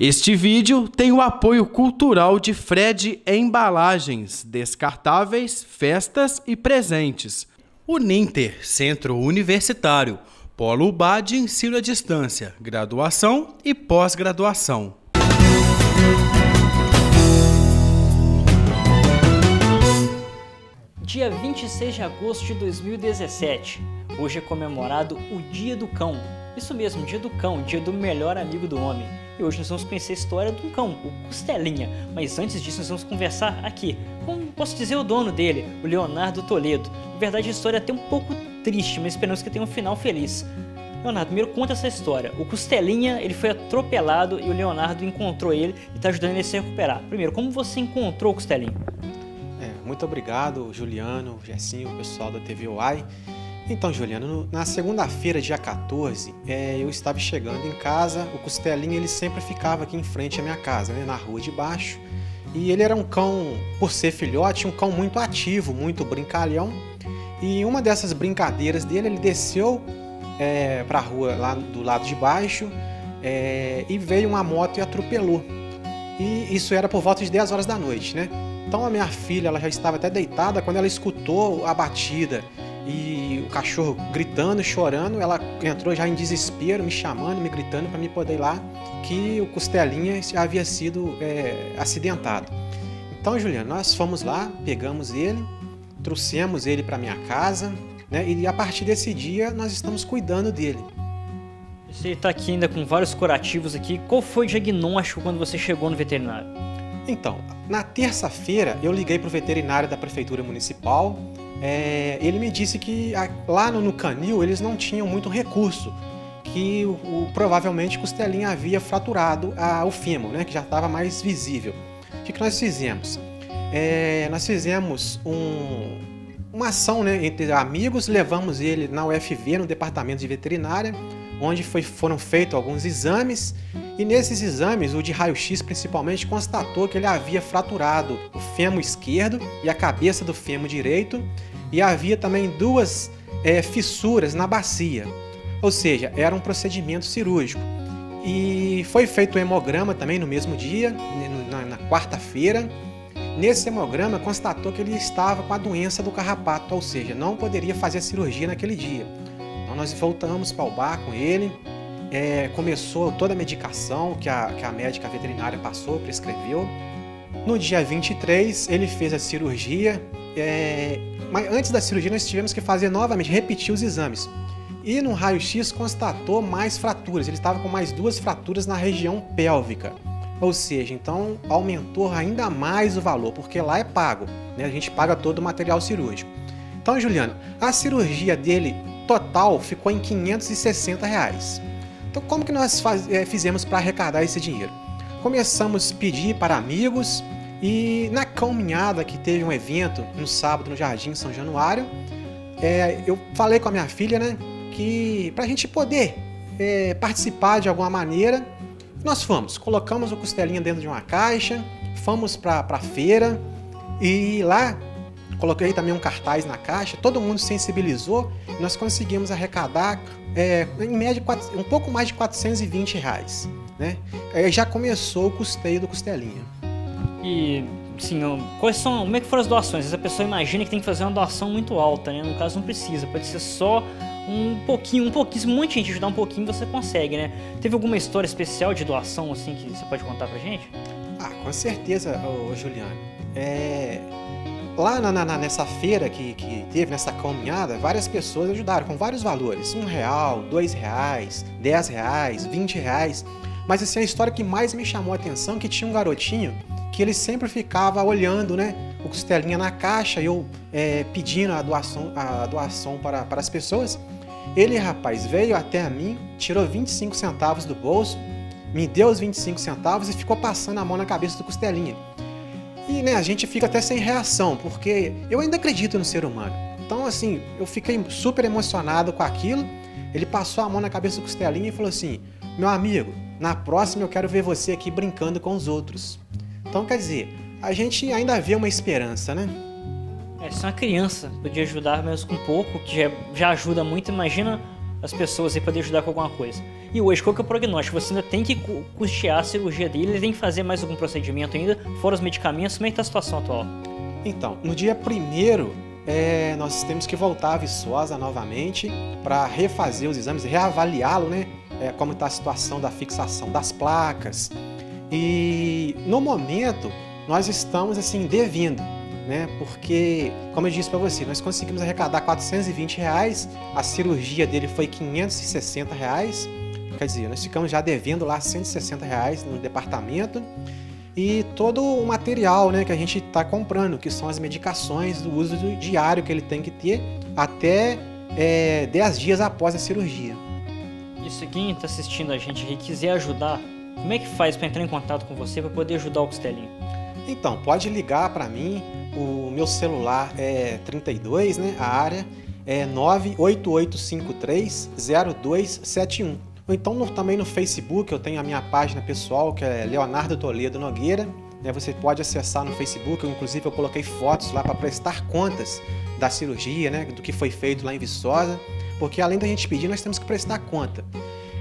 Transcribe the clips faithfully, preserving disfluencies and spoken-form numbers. Este vídeo tem o apoio cultural de Fred Embalagens, descartáveis, festas e presentes. UNINTER, Centro Universitário, Polo Ubá de Ensino à Distância, Graduação e Pós-Graduação. Dia vinte e seis de agosto de dois mil e dezessete. Hoje é comemorado o Dia do Cão. Isso mesmo, Dia do Cão, Dia do melhor amigo do homem. E hoje nós vamos conhecer a história de um cão, o Costelinha. Mas antes disso nós vamos conversar aqui com, posso dizer, o dono dele, o Leonardo Toledo. Na verdade a história é até um pouco triste, mas esperamos que tenha um final feliz. Leonardo, primeiro conta essa história. O Costelinha, ele foi atropelado e o Leonardo encontrou ele e está ajudando ele a se recuperar. Primeiro, como você encontrou o Costelinha? É, muito obrigado, Juliano, Jessinho, o pessoal da T V Uai. Então, Juliano, na segunda-feira, dia quatorze, é, eu estava chegando em casa. O Costelinha, ele sempre ficava aqui em frente à minha casa, né, na rua de baixo. E ele era um cão, por ser filhote, um cão muito ativo, muito brincalhão. E uma dessas brincadeiras dele, ele desceu é, para a rua lá do lado de baixo é, e veio uma moto e atropelou. E isso era por volta de dez horas da noite, né? Então a minha filha, ela já estava até deitada quando ela escutou a batida e o cachorro gritando, chorando. Ela entrou já em desespero, me chamando, me gritando para mim poder ir lá, que o Costelinha havia sido é, acidentado. Então, Juliano, nós fomos lá, pegamos ele, trouxemos ele para minha casa, né? E a partir desse dia nós estamos cuidando dele. Você está aqui ainda com vários curativos aqui. Qual foi o diagnóstico quando você chegou no veterinário? Então, na terça-feira eu liguei para o veterinário da prefeitura municipal. É, ele me disse que a, lá no, no canil eles não tinham muito recurso, que o, o, provavelmente Costelinha havia fraturado a, o fêmur, né, que já estava mais visível. O que, que nós fizemos? É, nós fizemos um, uma ação, né, entre amigos, levamos ele na U F V, no departamento de veterinária, onde foi, foram feitos alguns exames, e nesses exames, o de raio-x principalmente, constatou que ele havia fraturado o fêmur esquerdo e a cabeça do fêmur direito, e havia também duas é, fissuras na bacia, ou seja, era um procedimento cirúrgico. E foi feito um hemograma também no mesmo dia, na, na quarta-feira. Nesse hemograma, constatou que ele estava com a doença do carrapato, ou seja, não poderia fazer a cirurgia naquele dia. Nós voltamos para o bar com ele, é, começou toda a medicação que a, que a médica veterinária passou, prescreveu. No dia vinte e três, ele fez a cirurgia, é, mas antes da cirurgia nós tivemos que fazer novamente, repetir os exames. E no raio-x constatou mais fraturas, ele estava com mais duas fraturas na região pélvica. Ou seja, então aumentou ainda mais o valor, porque lá é pago, né? A gente paga todo o material cirúrgico. Então, Juliano, a cirurgia dele total ficou em quinhentos e sessenta reais. Então, como que nós faz, é, fizemos para arrecadar esse dinheiro? Começamos a pedir para amigos e na caminhada que teve um evento no sábado no Jardim São Januário, é, eu falei com a minha filha, né, que para a gente poder é, participar de alguma maneira, nós fomos, colocamos o Costelinha dentro de uma caixa, fomos para a feira e lá coloquei também um cartaz na caixa, todo mundo sensibilizou, nós conseguimos arrecadar é, em média um pouco mais de quatrocentos e vinte reais, né? É, já começou o custeio do Costelinha. E, assim, quais são, como é que foram as doações? Essa pessoa imagina que tem que fazer uma doação muito alta, né? No caso não precisa, pode ser só um pouquinho, um pouquíssimo, um monte de gente ajudar um pouquinho você consegue, né? Teve alguma história especial de doação, assim, que você pode contar pra gente? Ah, com certeza, ô, ô, Juliano. É... Lá na, na, nessa feira que, que teve, nessa caminhada, várias pessoas ajudaram com vários valores. Um real, dois reais, dez reais, vinte reais. Mas essa assim, é a história que mais me chamou a atenção, que tinha um garotinho que ele sempre ficava olhando, né, o Costelinha na caixa, eu é, pedindo a doação, a doação para, para as pessoas. Ele, rapaz, veio até a mim, tirou vinte e cinco centavos do bolso, me deu os vinte e cinco centavos e ficou passando a mão na cabeça do Costelinha. E, né, a gente fica até sem reação, porque eu ainda acredito no ser humano. Então, assim, eu fiquei super emocionado com aquilo. Ele passou a mão na cabeça do Costelinha e falou assim: meu amigo, na próxima eu quero ver você aqui brincando com os outros. Então, quer dizer, a gente ainda vê uma esperança, né? É, se é uma criança podia ajudar mesmo com pouco, que já, já ajuda muito, imagina as pessoas aí poder ajudar com alguma coisa. E hoje, qual que é o prognóstico? Você ainda tem que custear a cirurgia dele, ele tem que fazer mais algum procedimento ainda, fora os medicamentos. Como é que está a situação atual? Então, no dia primeiro... É, nós temos que voltar a Viçosa novamente para refazer os exames, reavaliá-lo, né? É, como está a situação da fixação das placas. E no momento nós estamos assim devendo, né? Porque, como eu disse para você, nós conseguimos arrecadar quatrocentos e vinte reais, a cirurgia dele foi quinhentos e sessenta reais, quer dizer, nós ficamos já devendo lá cento e sessenta reais no departamento. E todo o material, né, que a gente está comprando, que são as medicações do uso diário que ele tem que ter até é, dez dias após a cirurgia. E se quem está assistindo a gente e quiser ajudar, como é que faz para entrar em contato com você para poder ajudar o Costelinha? Então, pode ligar para mim, o meu celular é trinta e dois, né, a área é nove oito oito cinco três zero dois sete um. Então no, também no Facebook eu tenho a minha página pessoal, que é Leonardo Toledo Nogueira. Né, você pode acessar no Facebook, eu, inclusive eu coloquei fotos lá para prestar contas da cirurgia, né, do que foi feito lá em Viçosa, porque além da gente pedir, nós temos que prestar conta.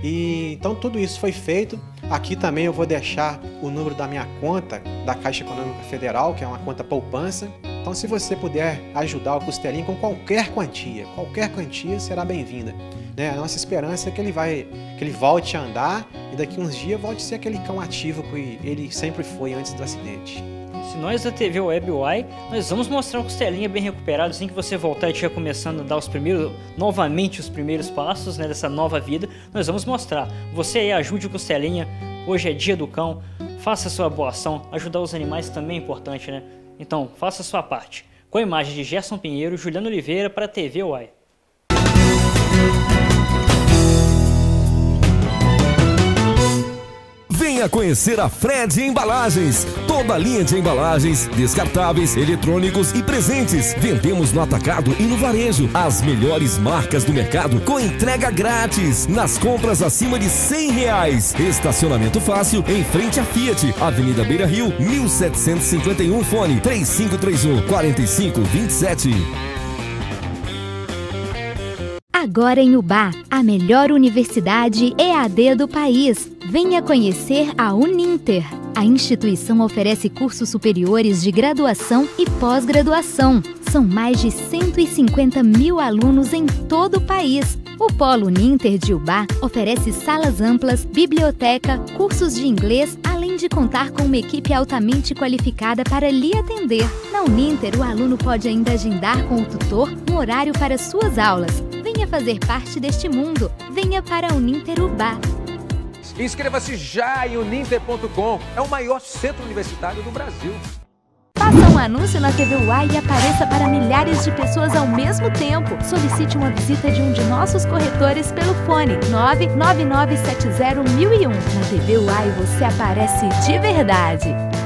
E, então tudo isso foi feito. Aqui também eu vou deixar o número da minha conta, da Caixa Econômica Federal, que é uma conta poupança. Então se você puder ajudar o Costelinha com qualquer quantia, qualquer quantia será bem-vinda. Né? A nossa esperança é que ele, vai, que ele volte a andar e daqui uns dias volte a ser aquele cão ativo que ele sempre foi antes do acidente. Se nós da T V Uai, nós vamos mostrar o Costelinha bem recuperado, assim que você voltar e estiver começando a dar os primeiros, novamente os primeiros passos, né, dessa nova vida, nós vamos mostrar. Você aí ajude o Costelinha, hoje é dia do cão, faça a sua boa ação, ajudar os animais também é importante, né? Então, faça a sua parte. Com a imagem de Gerson Pinheiro e Juliano Oliveira para a T V Uai. Venha conhecer a Fred Embalagens. Toda a linha de embalagens, descartáveis, eletrônicos e presentes. Vendemos no atacado e no varejo. As melhores marcas do mercado com entrega grátis. Nas compras acima de cem reais. Estacionamento fácil em frente à Fiat. Avenida Beira Rio, mil setecentos e cinquenta e um, fone três cinco três um, quatro cinco dois sete. Agora em Ubá, a melhor universidade E A D do país. Venha conhecer a UNINTER. A instituição oferece cursos superiores de graduação e pós-graduação. São mais de cento e cinquenta mil alunos em todo o país. O Polo UNINTER de Ubá oferece salas amplas, biblioteca, cursos de inglês, além de contar com uma equipe altamente qualificada para lhe atender. Na UNINTER, o aluno pode ainda agendar com o tutor um horário para suas aulas. Venha fazer parte deste mundo. Venha para a UNINTER Ubá. Inscreva-se já em uninter ponto com. É o maior centro universitário do Brasil. Faça um anúncio na T V Uai e apareça para milhares de pessoas ao mesmo tempo. Solicite uma visita de um de nossos corretores pelo fone nove nove nove sete zero um zero zero um. Na T V Uai você aparece de verdade.